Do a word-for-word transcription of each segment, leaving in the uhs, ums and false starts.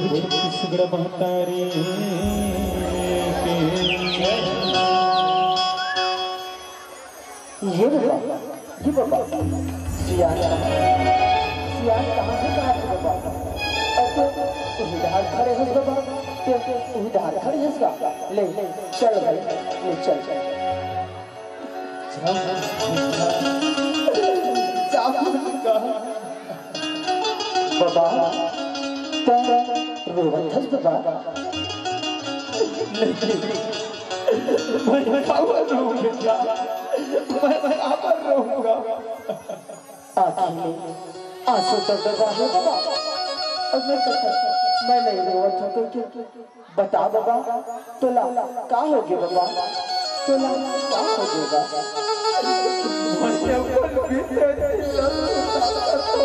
छत्तीसगढ़ भंडारी के ये बाबा ये बाबा सियान सियान कहाँ से कहाँ से बाबा ऐसे तुम्हें धार खड़े हो बाबा ऐसे तुम्हें धार खड़े हो बाबा ले चल भाई ले चल चल बाबा روحت بابا میں پاور رہوں گا میں آپر رہوں گا آنکھیں میں آنسو تر بابا ہے بابا اگر میں نہیں روحت ہوں تو بتا بابا تو لا کہاں ہوگی بابا تو لا کہاں ہوگی بابا میں اپنے بیٹے نہیں لگتا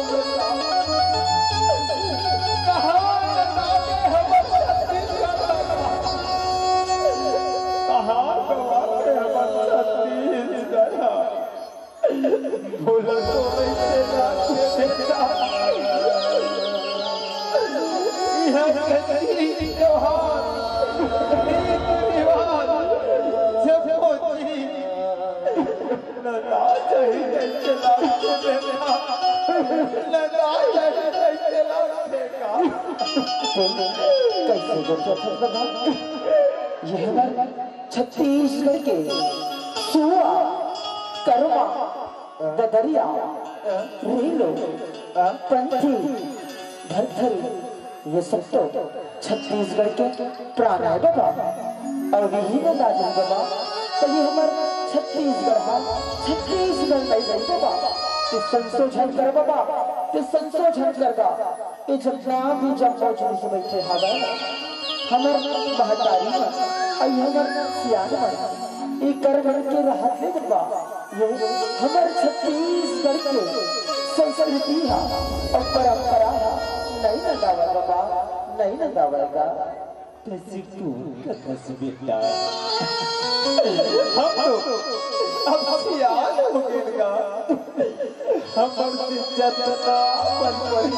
بولا تو میرے دادا یہ کتنی جوہر کتنی جوہر جب ہوتی لگا چاہیے چلا میرا لگا چاہیے چلا دیکھا کیسے گزر رہا یہ بار چھتیس گڑھ کے سوا کرما ददरिया रीलो पंथी भरथरी ये सब तो छत्तीसगढ़ के प्राण है बाबा और यही ना दादा बाबा तो ये हमारे छत्तीसगढ़ है छत्तीसगढ़ में गई बाबा तो संशोधन कर बाबा तो संशोधन करगा ये जितना भी जब मौजूद से बैठे हवा हमारे बहतारी में और ये हमारे सियान में ये करवड़ के राहत है बाबा हमारे छत्तीसगढ़ के संस्कृति है और परंपरा है नहीं न दावर बाबा नहीं न दावर का तस्वीर तू तस्वीर ला हम तो अब सियाल हो गया हम बरसी चतना बन पड़ी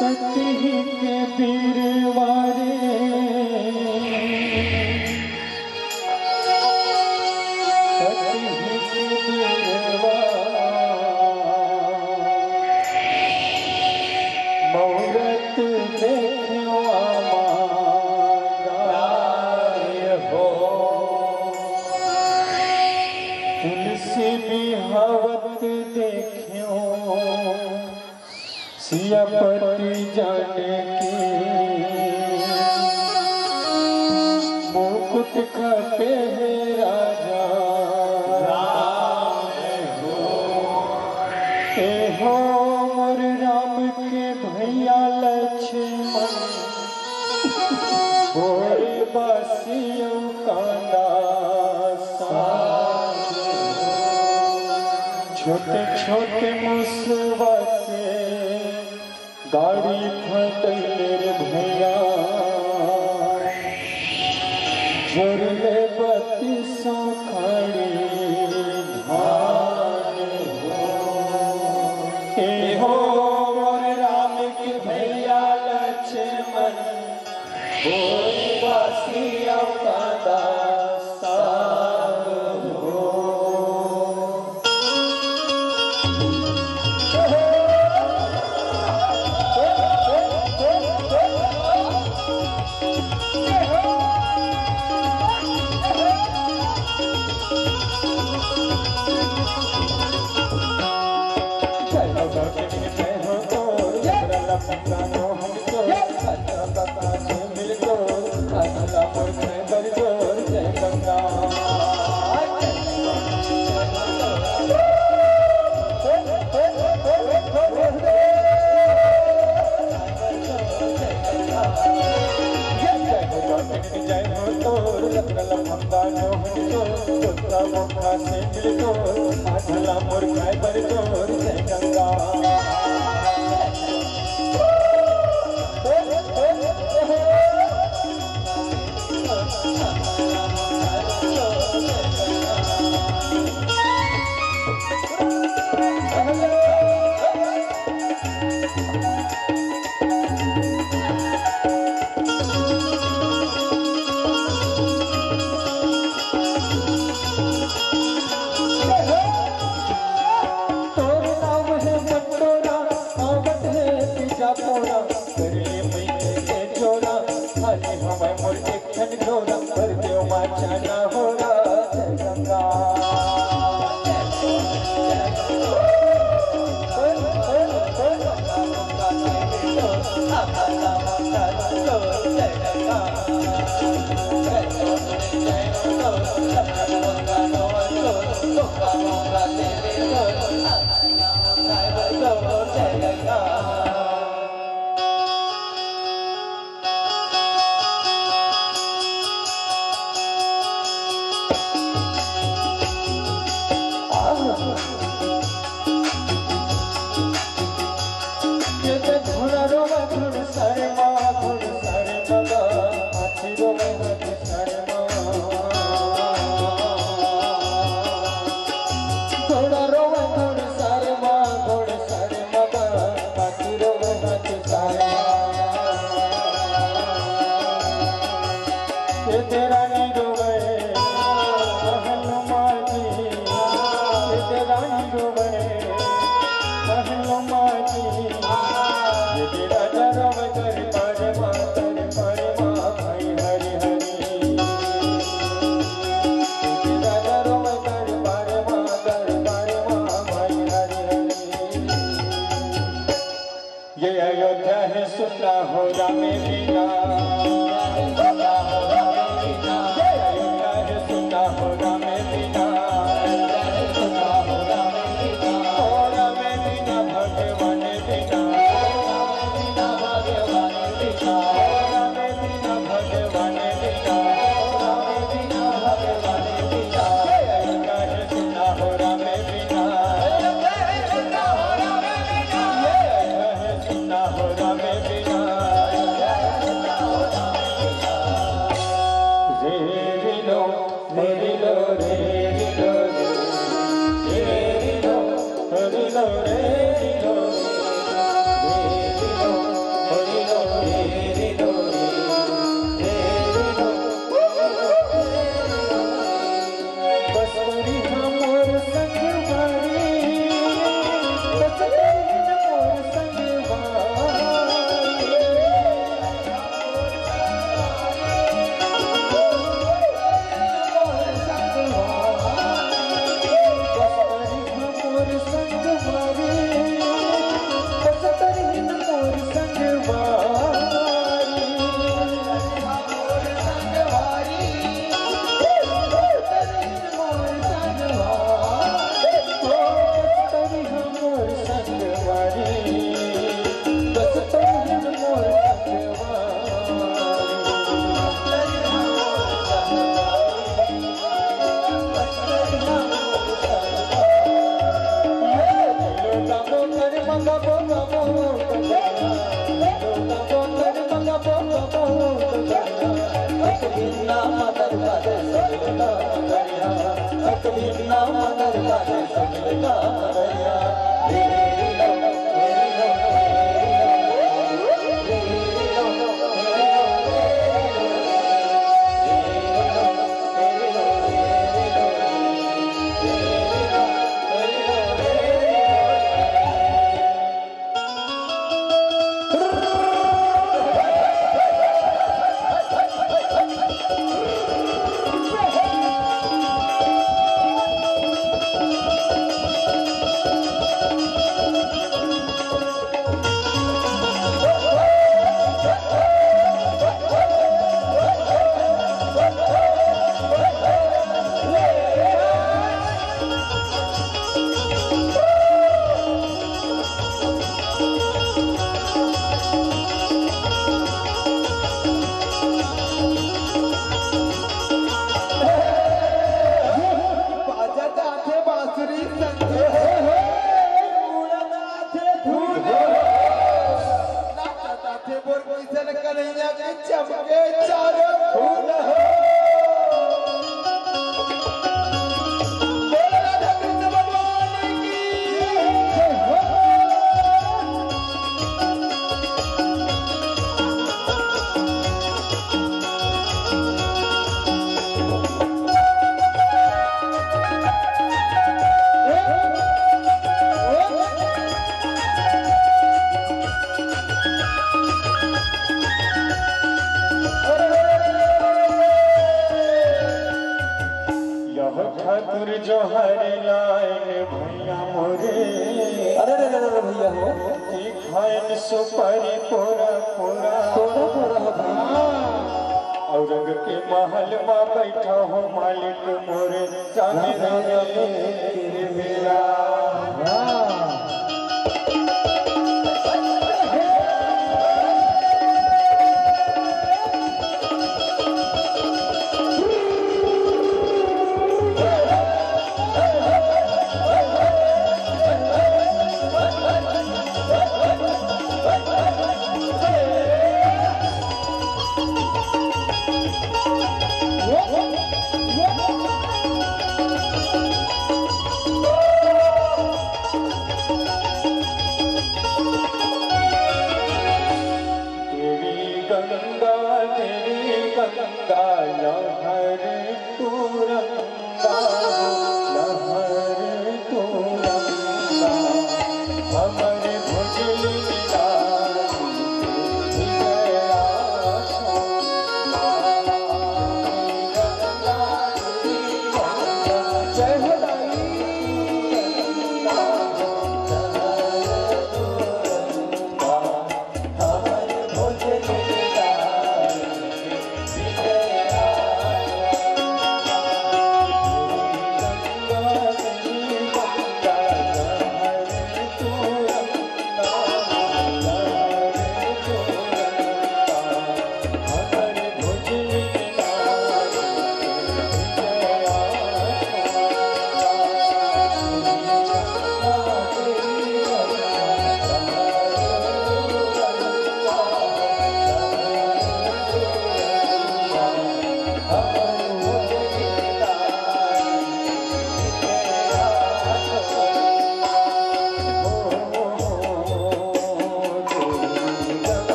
तकही के बीरवारे तकही के बीरवारे مورت دیکھو آمادائے ہو تلسی بھی حوت دیکھو سیا پتی جانے کی موکت کھپے ہیں راجہ رائے ہو اے ہو भैया लक्ष्मण भोरे बसियों का दास छोटे छोटे मुसीबते गाड़ी फटले भैया जोरले बत्ती सौ खड़ी I'm not going to be able to do it. I'm not going to be able to do it.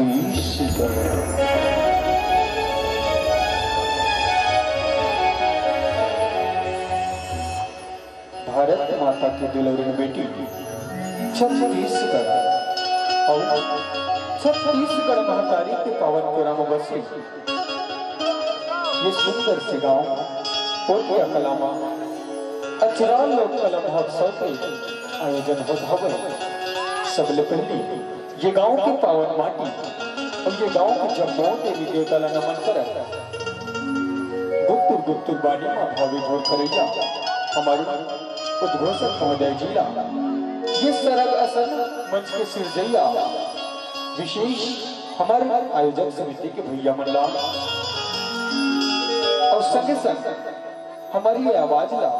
Bharat माता की दुलहन बेटी छत्तीसगढ़ और छत्तीसगढ़ महतारी के पावन पुराम बसी ये सुंदर से गाँव पोतिया कलामा अचरा लोक कला महोत्सव के आयोजन हो भवन सबले पहले ये गाँव के पावन माटी और ये गाँव के जम्मू देवी देवता ला नमन कर गुप्तुर गुप्तुर बानी माँ भावी भोर करैया हमारे उद्घोषक महोदय जिला ये सरल असल मंच के सिरजैया विशेष हमारे आयोजक समिति के भैया मल्ला और संगे संग हमारी आवाज ला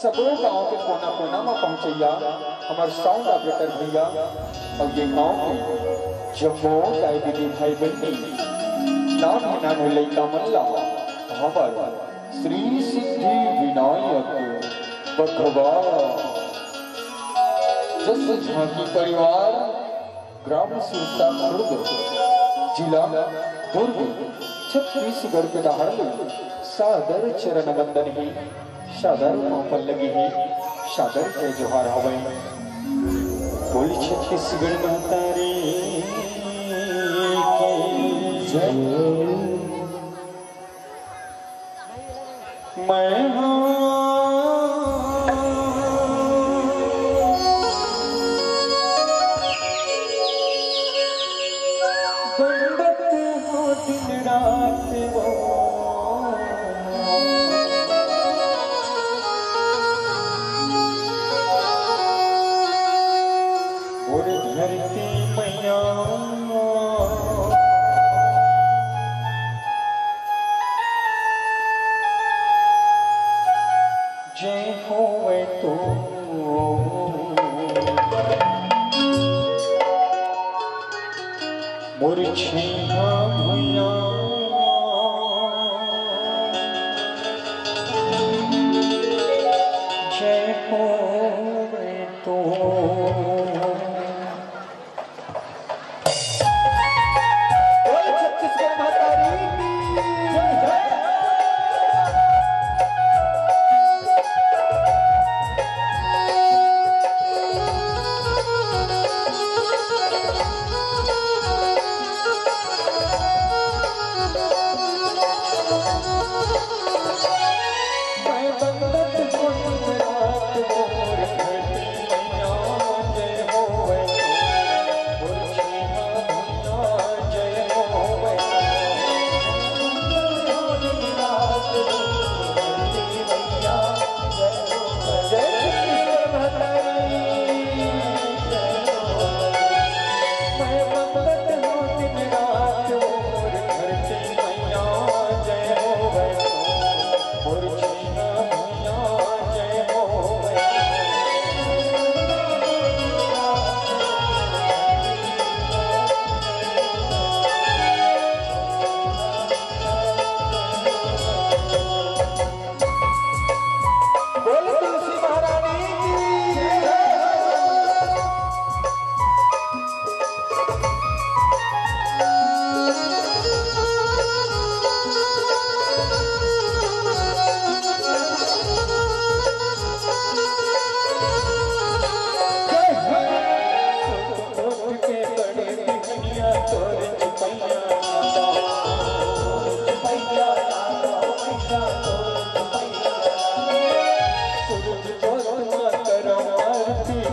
सबों गाँव के कोना कोना में पहुँचैया हमारे साउंड ऑपरेटर भैया और ये गाँव जब वो डायबिटी भाई बनी नाम नाम ले कमला हमारा श्री सिद्धिविनायक बघवा जस झांकी परिवार ग्राम सुरसा दुर्ग जिला दुर्ग छत्तीसगढ़ के दाहर में सादर चरण वंदन ही सादर मापल लगी है सादर जय जोहार हवे बोली छत्तीसगढ़ महतारी मैं I'm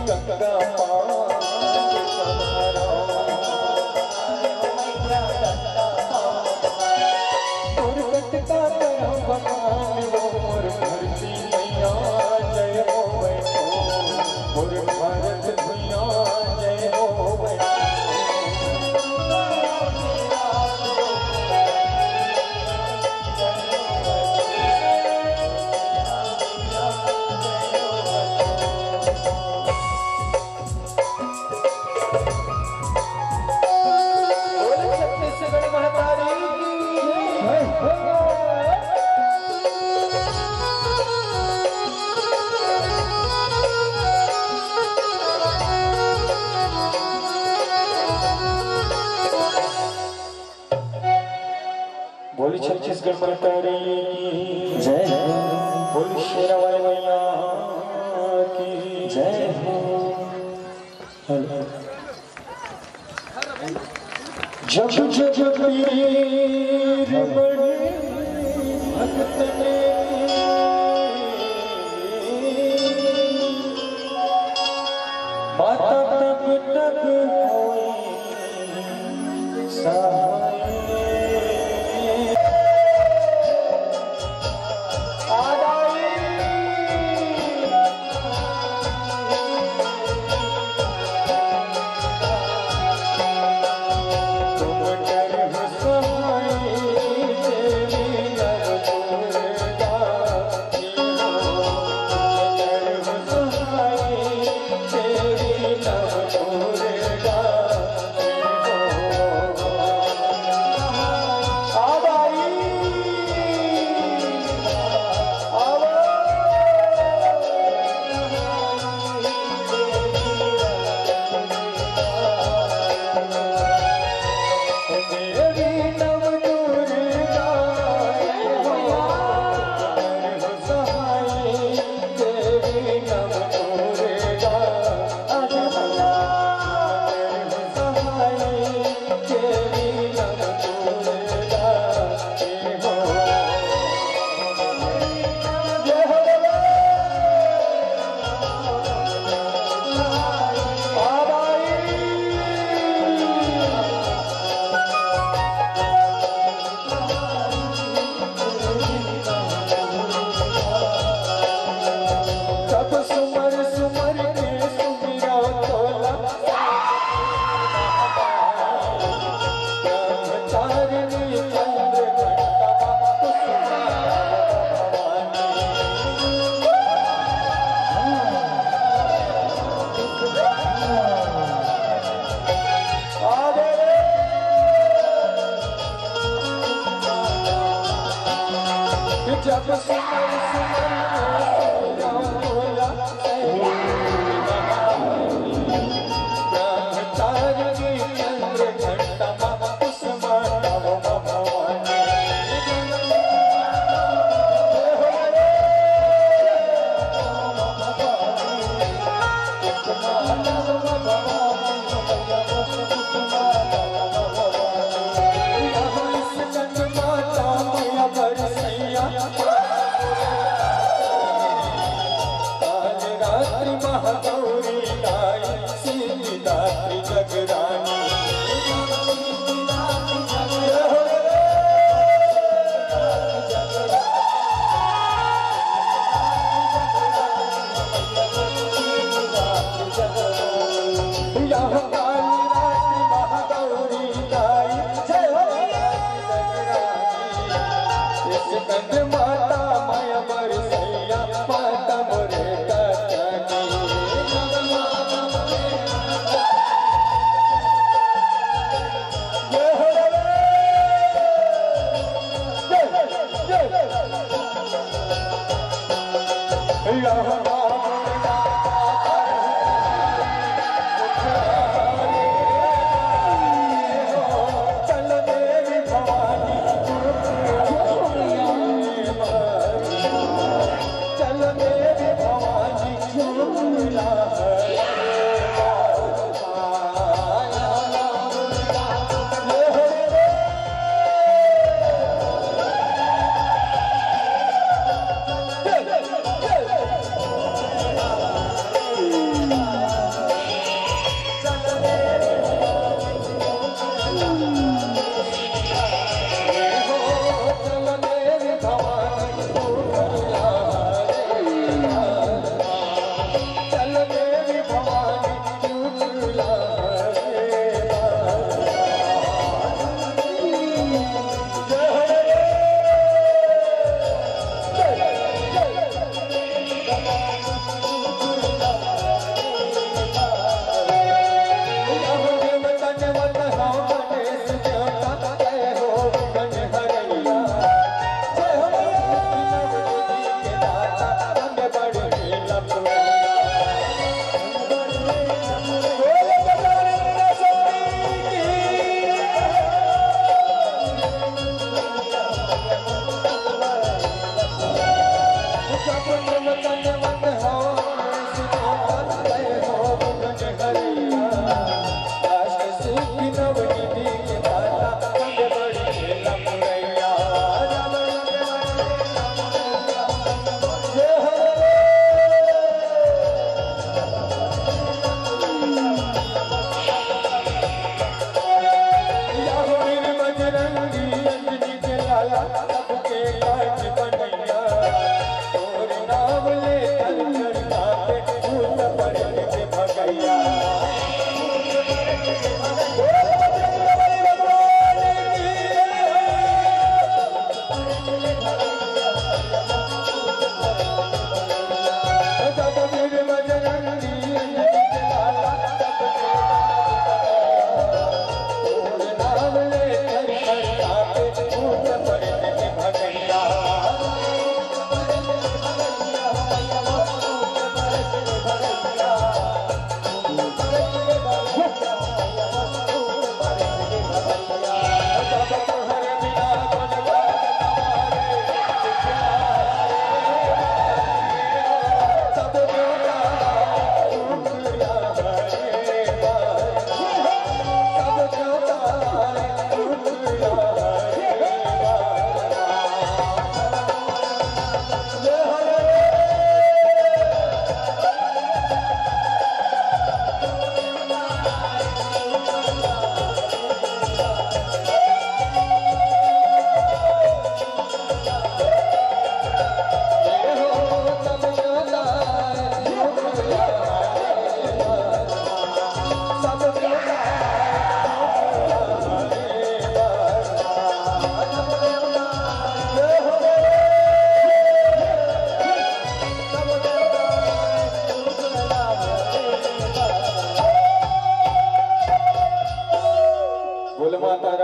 يا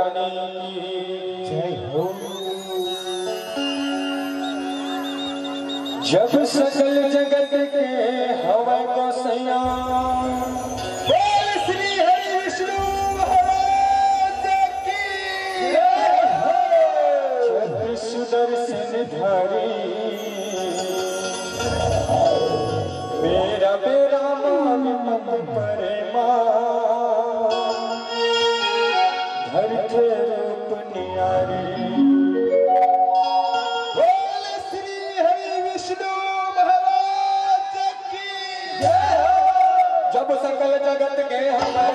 जब सकल जगत के हवा को सैया बोल श्री हरि विष्णु भगवान की जय। सुदर्शन धारी मेरा बेरा मान मत परेमा धर के रूप नियारी सकल जगत के हमारे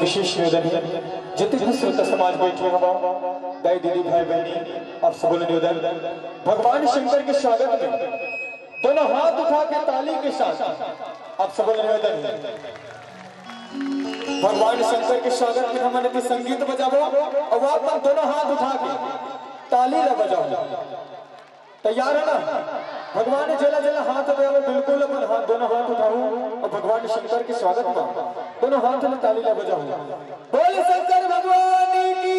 विशेष निवेदन है जितने श्रोता समाज बैठे हुआ दाई दीदी भाई बहनी आप सबों ने निवेदन भगवान शंकर के स्वागत में दोनों हाथ उठा के ताली के साथ आप सबों ने निवेदन भगवान शंकर के स्वागत में हमारे संगीत बजाओ और आप दोनों हाथ उठा के ताली न बजाओ। तैयार है ना? भगवान जला जला हाथ बजाओ बिल्कुल अपन हाथ दोनों हाथ उठाओ और भगवान शंकर के स्वागत में दोनों हाथ में ताली बजाओ। बोल शंकर भगवान की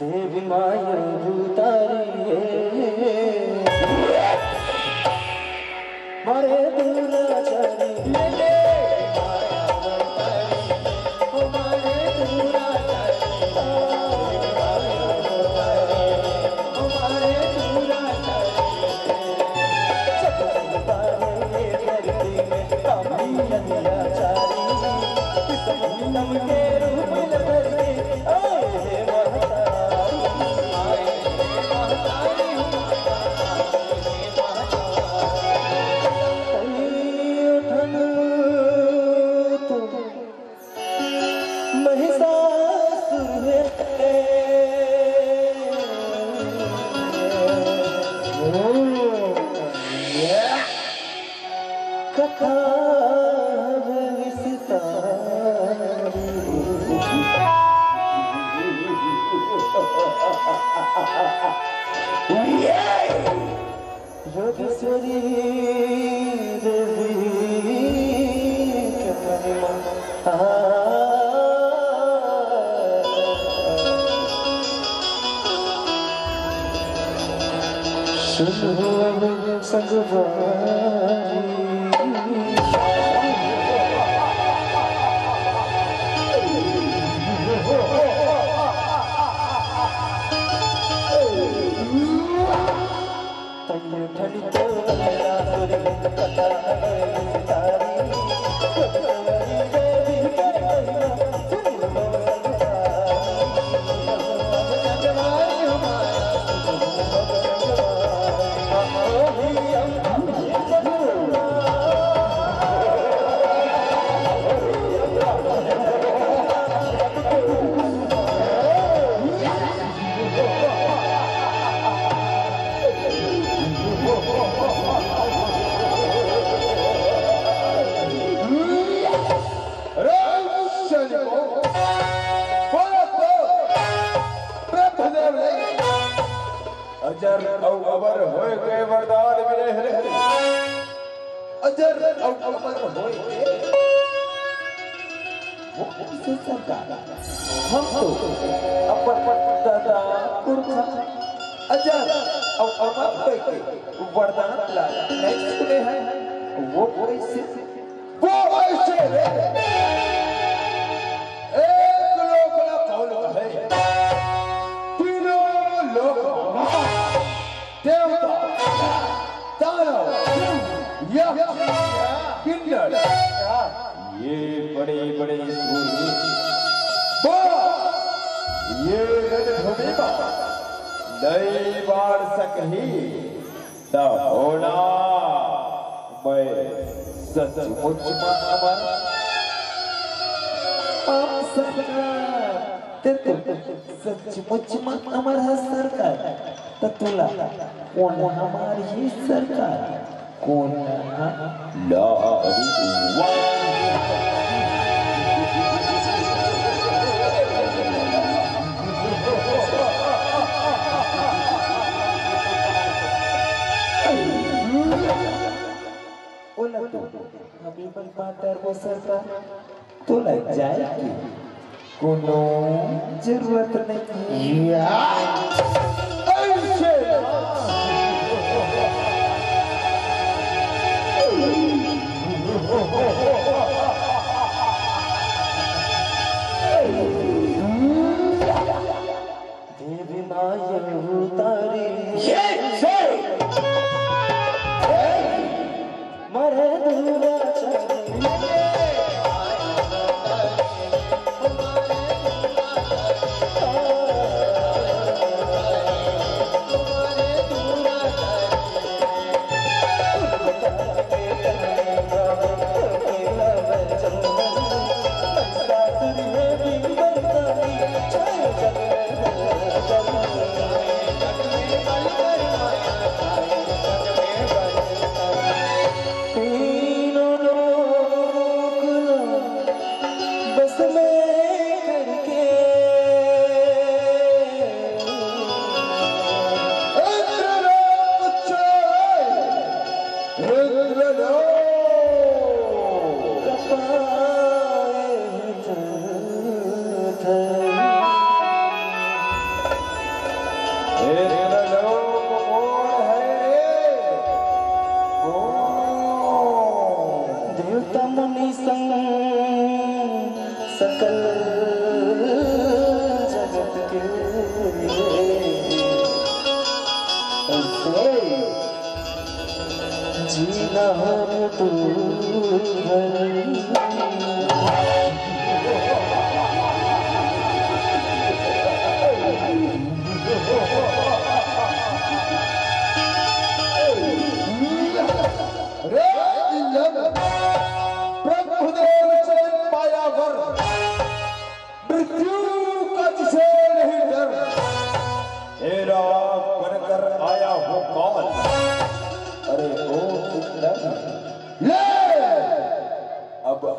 देव माया उतारी है मरे दुराचारी ले माया उतारी हो मरे दुराचारी माया उतारी हो मरे दुराचारी जब बारे धरती में कमी दुराचारी इस नम के रूप लगती ओए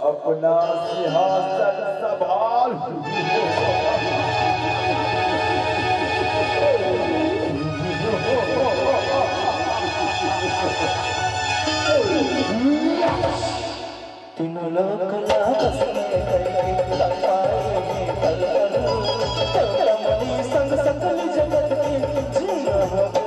अपना सिंहासन संभाल। तीनों लोग ना बस में लगाए कलकल संग सकल जगत के जीवन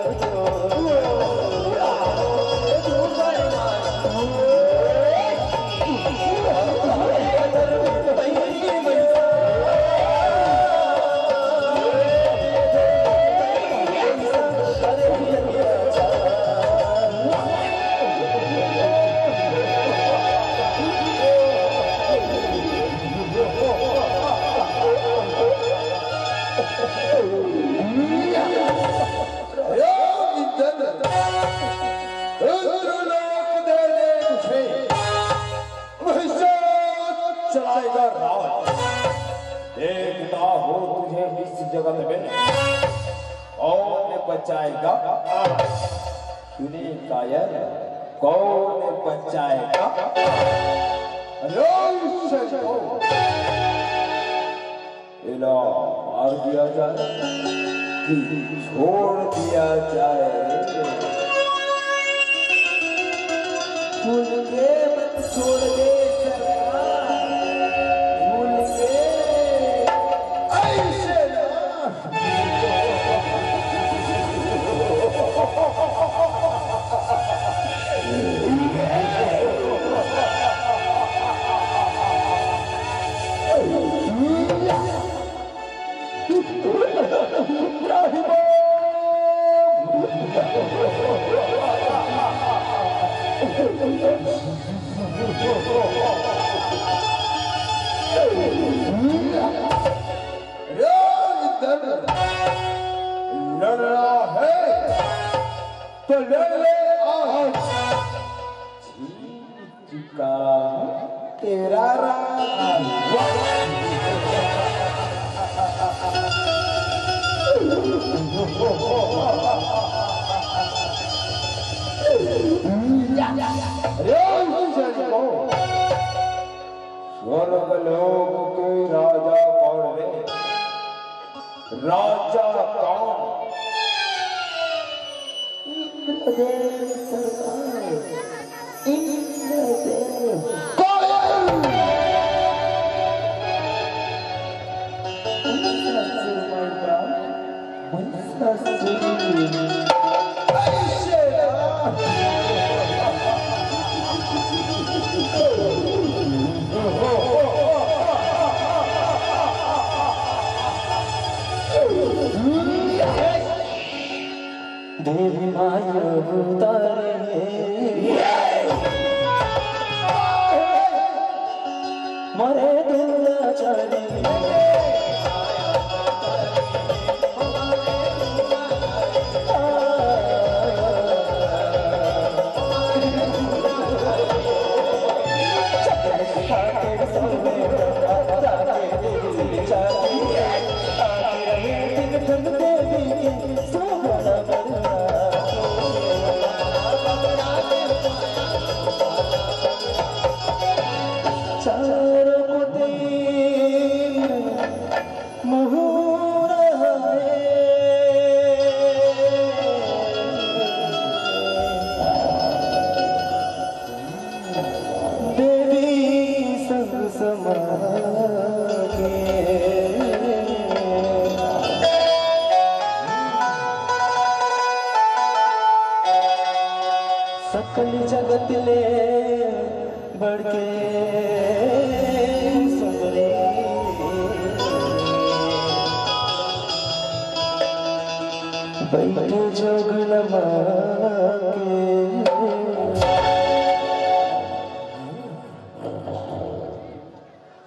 जगत में कौन बचाएगा, सुने गायन कौन बचाएगा। इला मार दिया जाए कि छोड़ दिया जाए, भूल के मत छोड़ दे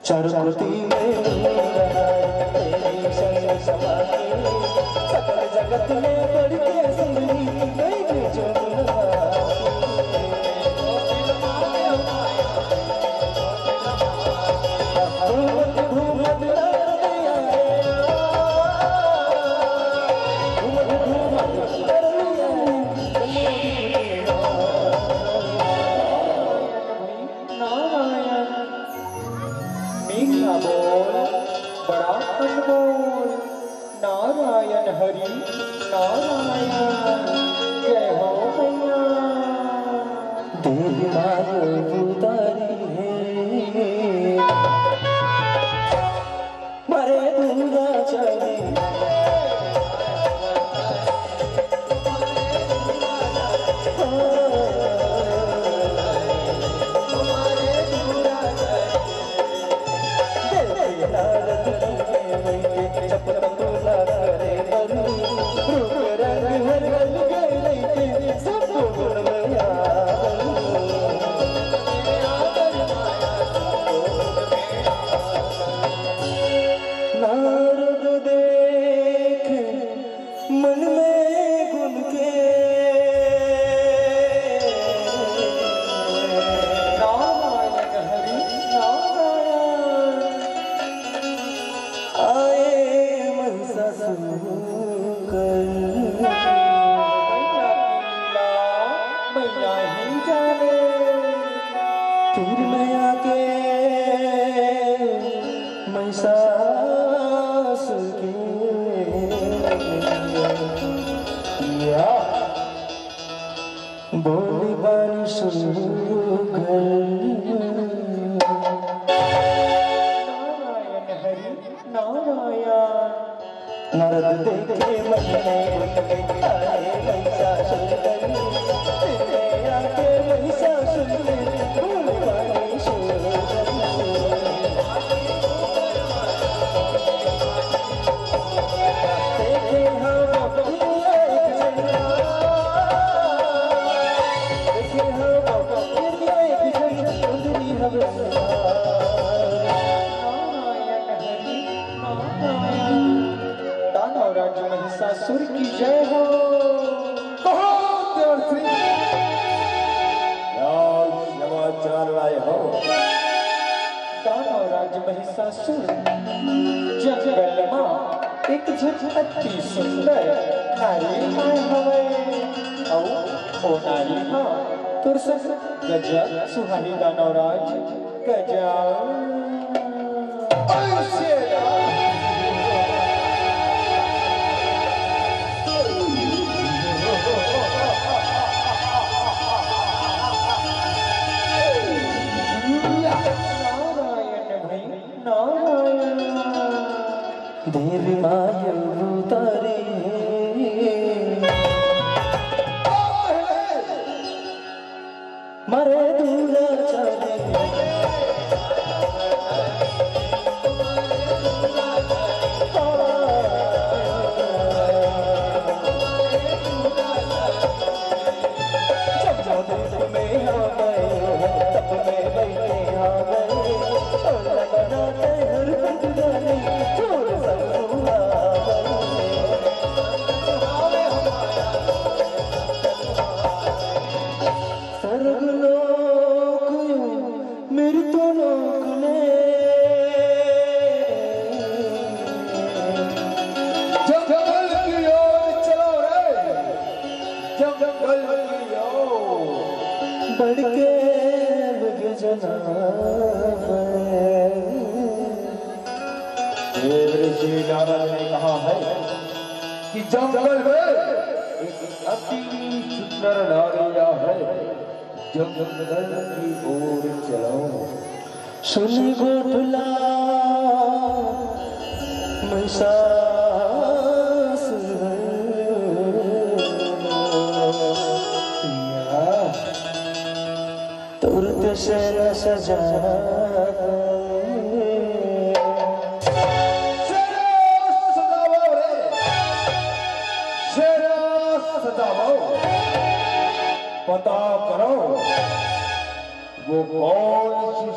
चरकुटी में तेरी शरण समाती सकल जगत में बढ़ के सुनी गई जमुना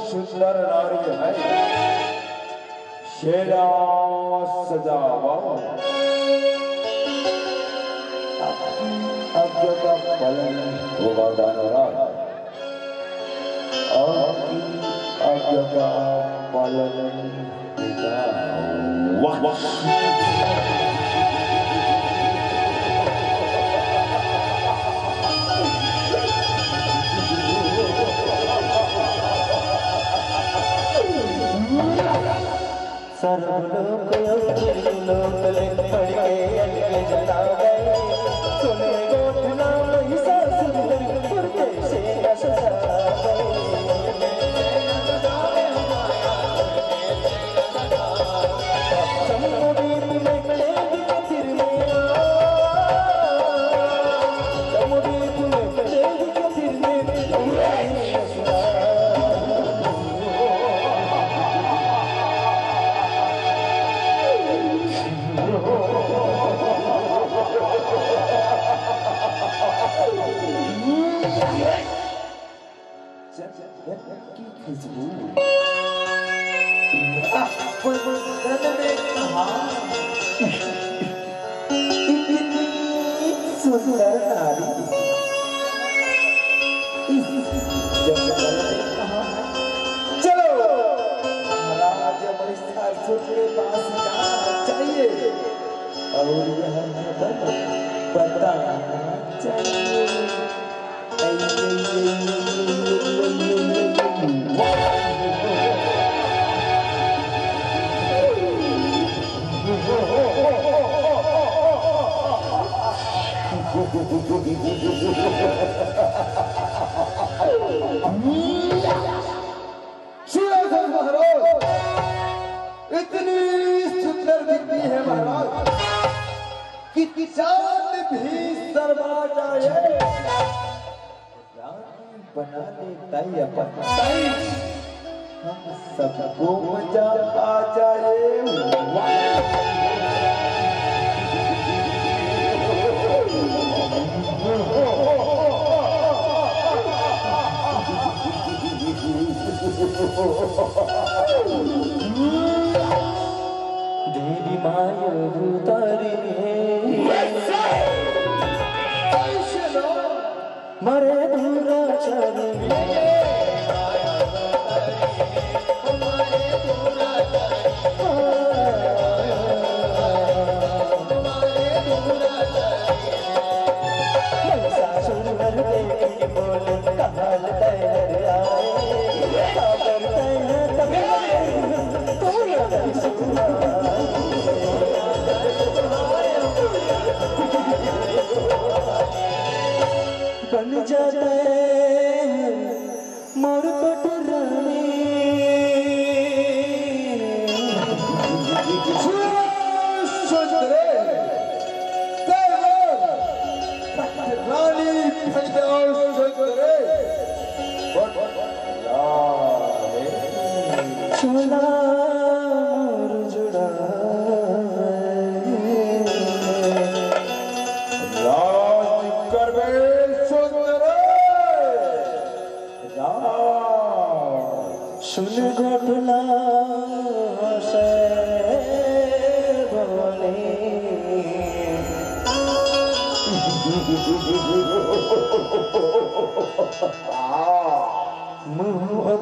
सुंदर नारी है शेरा सजावा। अब का फलन वो वादानुराग अब का फलन वाह वाह सर्व लोक लोक लोक लेके पड़े अनके जता गए सुने गोठना वही सा सुंदर परदेश का सजा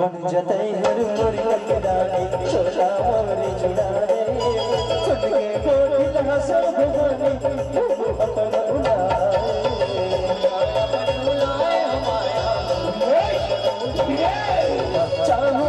बन जाते हर मोर कदाई छोटा मोर जुड़ा रे छुट के कोठी लगा सब भगवानी अपन बुलाए हमारा चाहूं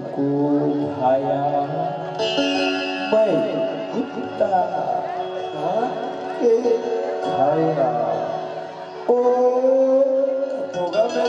को खाया बैल कुत्ता के खाया। ओ होगा मैं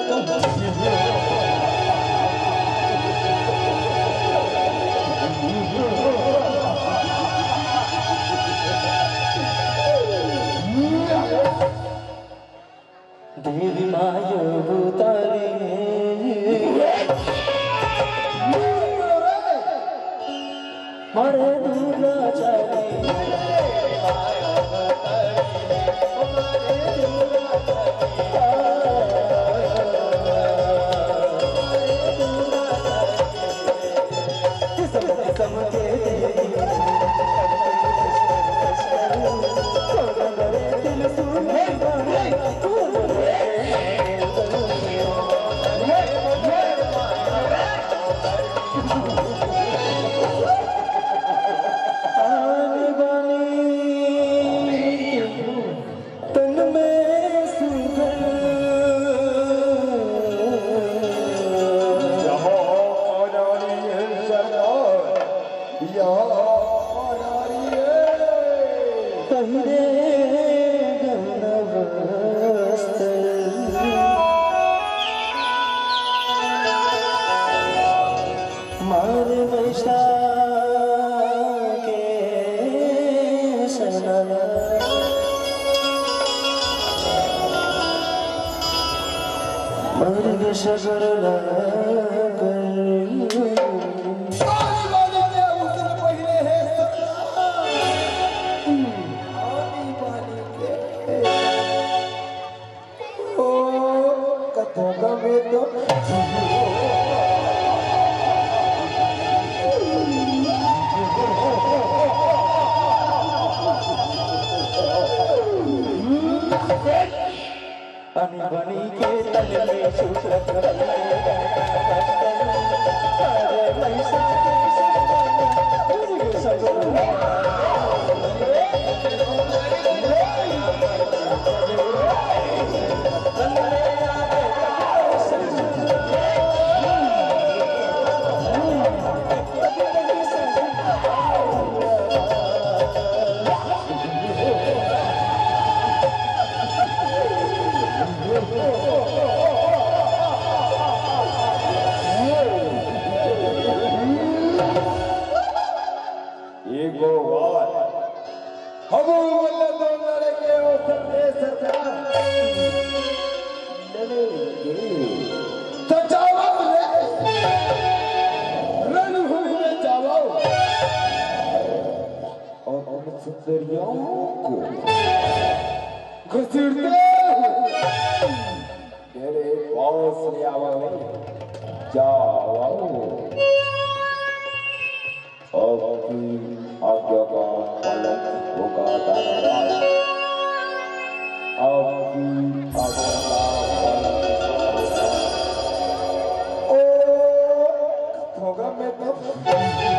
तो हंसी हूँ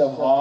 Namah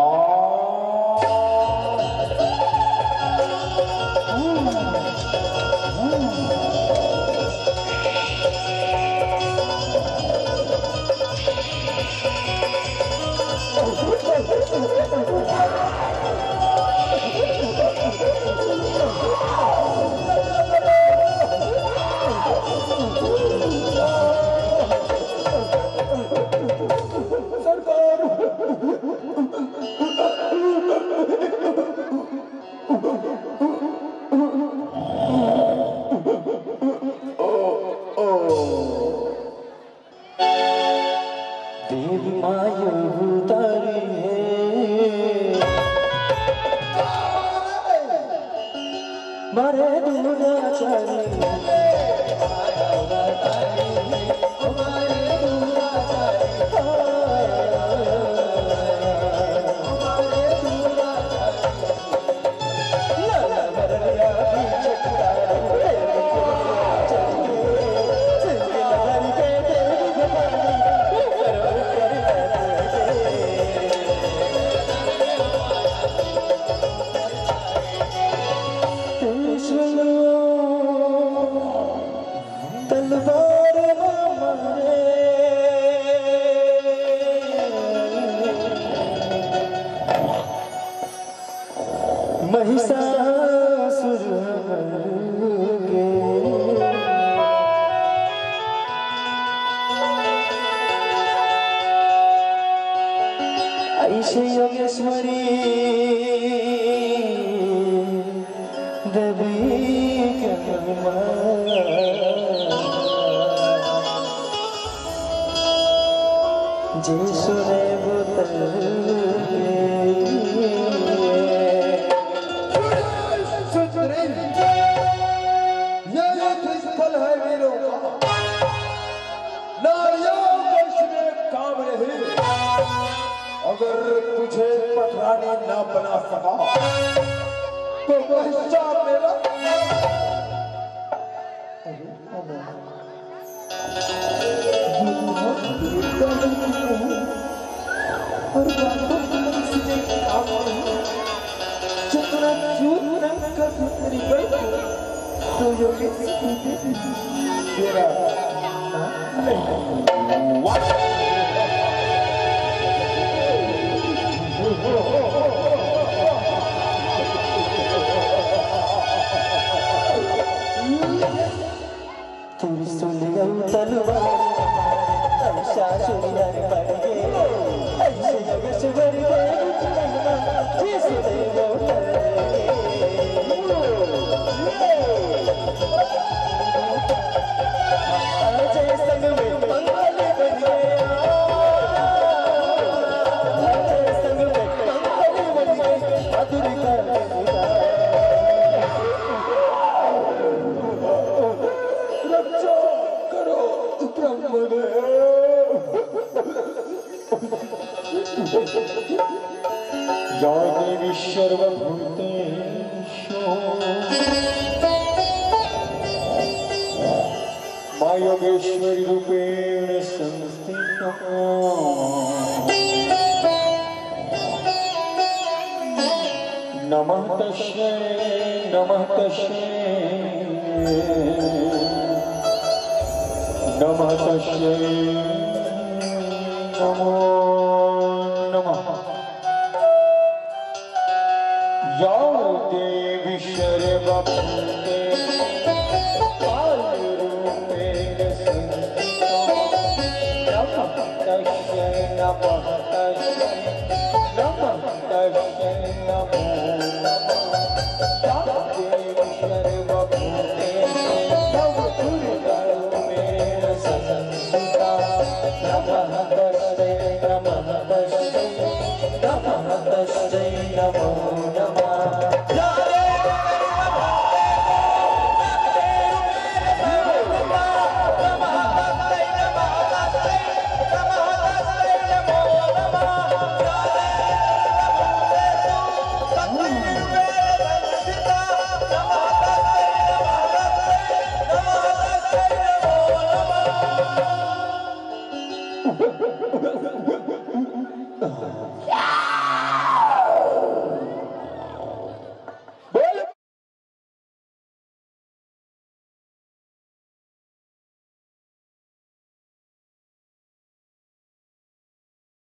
Shivaya, Namah Shivaya.